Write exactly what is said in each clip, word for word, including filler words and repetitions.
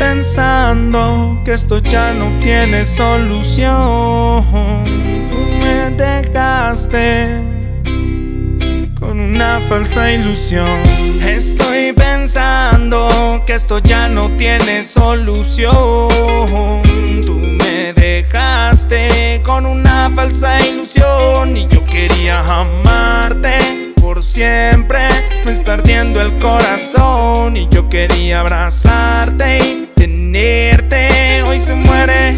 pensando que esto ya no tiene solución. Tú me dejaste con una falsa ilusión. Estoy pensando que esto ya no tiene solución. Tú me dejaste con una falsa ilusión. Y yo quería amarte por siempre. Me está ardiendo el corazón. Y yo quería abrazarte y tenerte. Hoy se muere,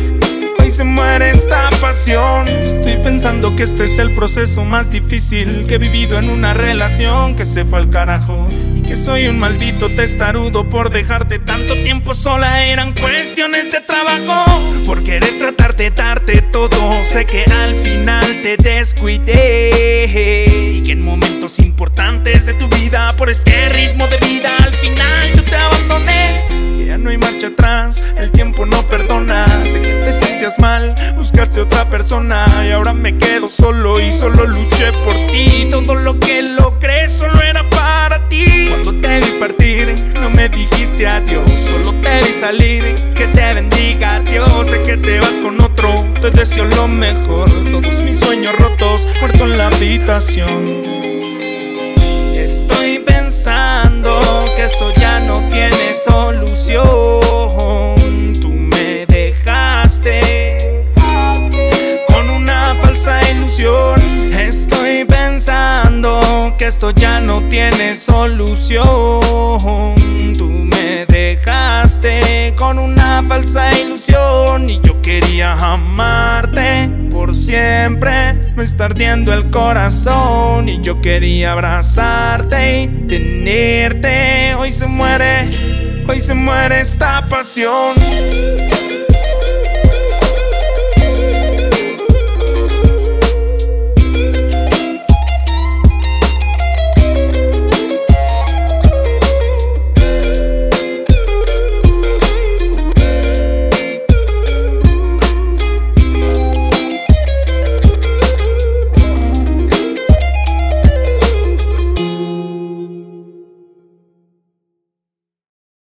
hoy se muere esta pasión. Estoy pensando que este es el proceso más difícil que he vivido en una relación que se fue al carajo. Y que soy un maldito testarudo por dejarte tanto tiempo sola. Eran cuestiones de trabajo, por querer tratar de darte todo. Sé que al final te descuidé, y que en momentos importantes de tu vida, por este ritmo de vida, al final yo te abandoné. Ya no hay marcha atrás, el tiempo no perdona. Sé que te sentías mal, buscaste otra persona. Y ahora me quedo solo y solo luché por ti. Todo lo que logré solo era para ti. Cuando te vi partir, no me dijiste adiós. Solo te vi salir, que te bendiga Dios. Sé que te vas con otro, te deseo lo mejor. Todos mis sueños rotos, muerto en la habitación. Estoy pensando que esto ya no tiene solución. Tú me dejaste con una falsa ilusión. Estoy pensando que esto ya no tiene solución. Tú me dejaste con una falsa ilusión. Y yo quería amarte por siempre. Me está ardiendo el corazón. Y yo quería abrazarte y tenerte. Hoy se muere, hoy se muere esta pasión.